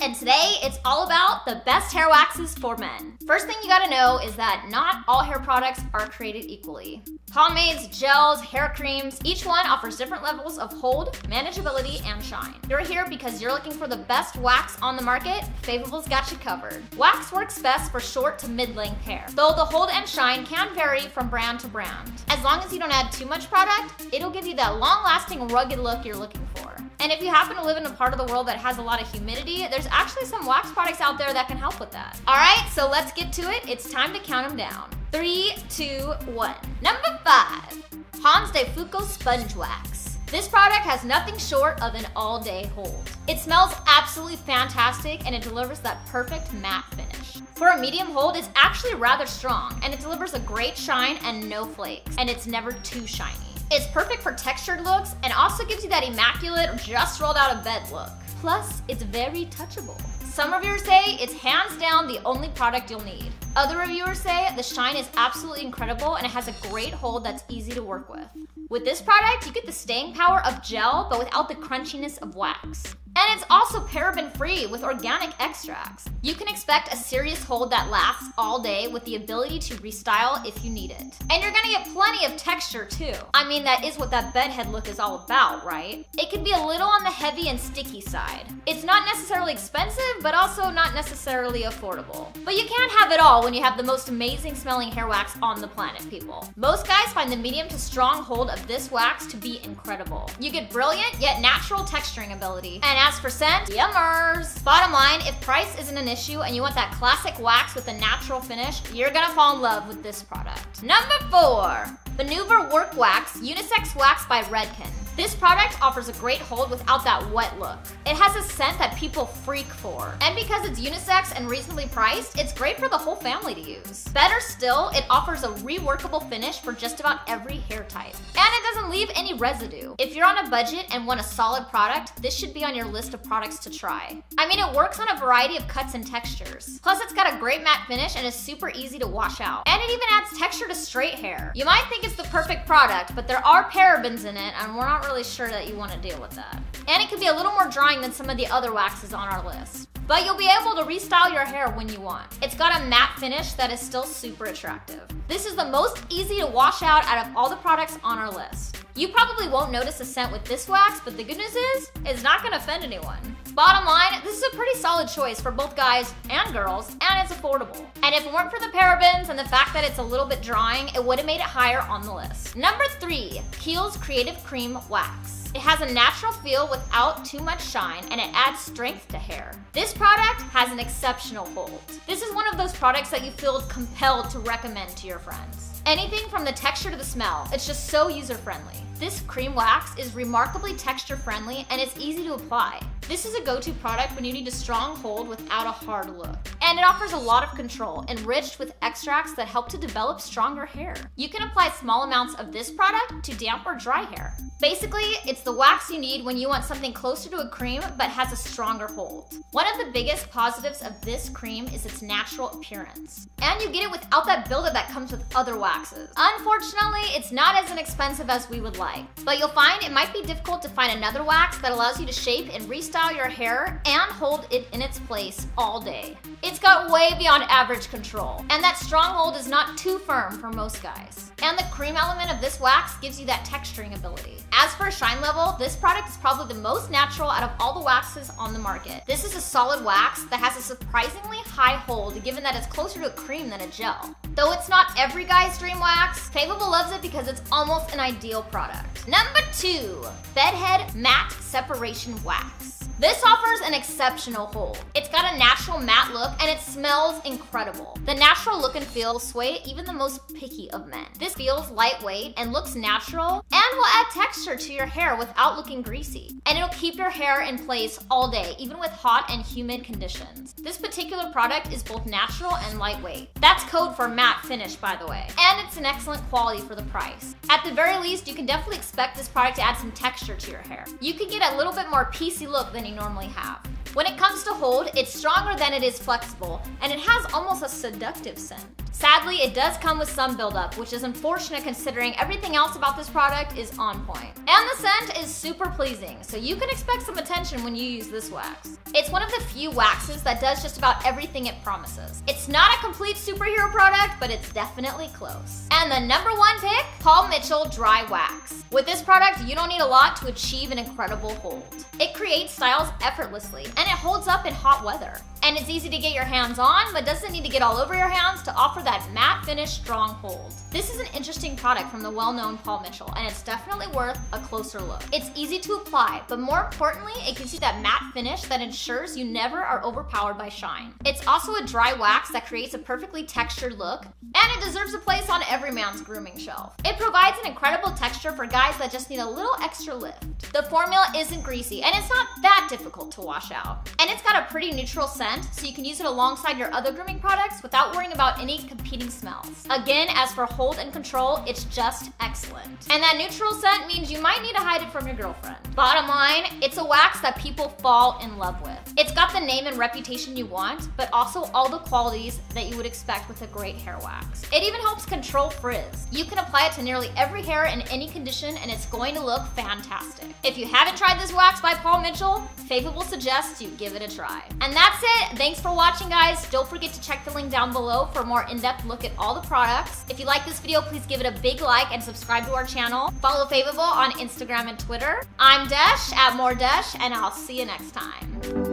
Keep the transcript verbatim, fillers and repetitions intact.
and today it's all about the best hair waxes for men. First thing you gotta know is that not all hair products are created equally. Pomades, gels, hair creams, each one offers different levels of hold, manageability, and shine. You're here because you're looking for the best wax on the market. Faveable's got you covered. Wax works best for short to mid-length hair, though the hold and shine can vary from brand to brand. As long as you don't add too much product, it'll give you that long-lasting, rugged look you're looking for. And if you happen to live in a part of the world that has a lot of humidity, there's actually some wax products out there that can help with that. All right, so let's get to it. It's time to count them down. Three, two, one. Number five, Hanz de Fuko Sponge Wax. This product has nothing short of an all-day hold. It smells absolutely fantastic and it delivers that perfect matte finish. For a medium hold, it's actually rather strong and it delivers a great shine and no flakes, and it's never too shiny. It's perfect for textured looks and also gives you that immaculate, just rolled out of bed look. Plus, it's very touchable. Some reviewers say it's hands down the only product you'll need. Other reviewers say the shine is absolutely incredible and it has a great hold that's easy to work with. With this product, you get the staying power of gel, but without the crunchiness of wax. And it's also paraben-free with organic extracts. You can expect a serious hold that lasts all day with the ability to restyle if you need it. And you're gonna get plenty of texture too. I mean, that is what that bed head look is all about, right? It can be a little on the heavy and sticky side. It's not necessarily expensive, but also not necessarily affordable. But you can't have it all when you have the most amazing smelling hair wax on the planet, people. Most guys find the medium to strong hold of this wax to be incredible. You get brilliant yet natural texturing ability. And as for scent, yummers. Bottom line, if price isn't an issue and you want that classic wax with a natural finish, you're gonna fall in love with this product. Number four, Maneuver Work Wax Unisex Wax by Redken. This product offers a great hold without that wet look. It has a scent that people freak for. And because it's unisex and reasonably priced, it's great for the whole family to use. Better still, it offers a reworkable finish for just about every hair type. And it doesn't leave any residue. If you're on a budget and want a solid product, this should be on your list of products to try. I mean, it works on a variety of cuts and textures. Plus, it's got a great matte finish and is super easy to wash out. And it even adds texture to straight hair. You might think it's the perfect product, but there are parabens in it, and we're not really really sure that you want to deal with that. And it can be a little more drying than some of the other waxes on our list. But you'll be able to restyle your hair when you want. It's got a matte finish that is still super attractive. This is the most easy to wash out out of all the products on our list. You probably won't notice a scent with this wax, but the good news is, it's not gonna offend anyone. Bottom line, this is a pretty solid choice for both guys and girls, and it's affordable. And if it weren't for the parabens and the fact that it's a little bit drying, it would've made it higher on the list. Number three, Kiehl's Creative Cream Wax. It has a natural feel without too much shine, and it adds strength to hair. This product has an exceptional hold. This is one of those products that you feel compelled to recommend to your friends. Anything from the texture to the smell, it's just so user-friendly. This cream wax is remarkably texture-friendly, and it's easy to apply. This is a go-to product when you need a strong hold without a hard look. And it offers a lot of control, enriched with extracts that help to develop stronger hair. You can apply small amounts of this product to damp or dry hair. Basically, it's the wax you need when you want something closer to a cream but has a stronger hold. One of the biggest positives of this cream is its natural appearance. And you get it without that buildup that comes with other waxes. Unfortunately, it's not as inexpensive as we would like, but you'll find it might be difficult to find another wax that allows you to shape and restyle your hair and hold it in its place all day. It's got way beyond average control, and that strong hold is not too firm for most guys. And the cream element of this wax gives you that texturing ability. As for shine level, this product is probably the most natural out of all the waxes on the market. This is a solid wax that has a surprisingly high hold given that it's closer to a cream than a gel. Though it's not every guy's dream wax, Faveable loves it because it's almost an ideal product. Number two, Bed Head Matte Separation Wax. This offers an exceptional hold. It's got a natural matte look and it smells incredible. The natural look and feel will sway even the most picky of men. This feels lightweight and looks natural and will add texture to your hair without looking greasy. And it'll keep your hair in place all day, even with hot and humid conditions. This particular product is both natural and lightweight. That's code for matte finish, by the way. And it's an excellent quality for the price. At the very least, you can definitely expect this product to add some texture to your hair. You can get a little bit more piecey look than you normally have. When it comes to hold, it's stronger than it is flexible, and it has almost a seductive scent. Sadly, it does come with some buildup, which is unfortunate considering everything else about this product is on point. And the scent is super pleasing, so you can expect some attention when you use this wax. It's one of the few waxes that does just about everything it promises. It's not a complete superhero product, but it's definitely close. And the number one pick, Paul Mitchell Dry Wax. With this product, you don't need a lot to achieve an incredible hold. It creates styles effortlessly, and it holds up in hot weather. And it's easy to get your hands on, but doesn't need to get all over your hands to offer that matte finish strong hold. This is an interesting product from the well-known Paul Mitchell, and it's definitely worth a closer look. It's easy to apply, but more importantly, it gives you that matte finish that ensures you never are overpowered by shine. It's also a dry wax that creates a perfectly textured look, and it deserves a place on every man's grooming shelf. It provides an incredible texture for guys that just need a little extra lift. The formula isn't greasy, and it's not that difficult to wash out. And it's got a pretty neutral scent, so you can use it alongside your other grooming products without worrying about any competing smells. Again, as for hold and control, it's just excellent. And that neutral scent means you might need to hide it from your girlfriend. Bottom line, it's a wax that people fall in love with. It's got the name and reputation you want, but also all the qualities that you would expect with a great hair wax. It even helps control frizz. You can apply it to nearly every hair in any condition, and it's going to look fantastic. If you haven't tried this wax by Paul Mitchell, Faveable suggests you give it a try. And that's it. Thanks for watching, guys. Don't forget to check the link down below for a more in-depth look at all the products. If you like this video, please give it a big like and subscribe to our channel. Follow Faveable on Instagram and Twitter. I'm Dash, at More Dash, and I'll see you next time.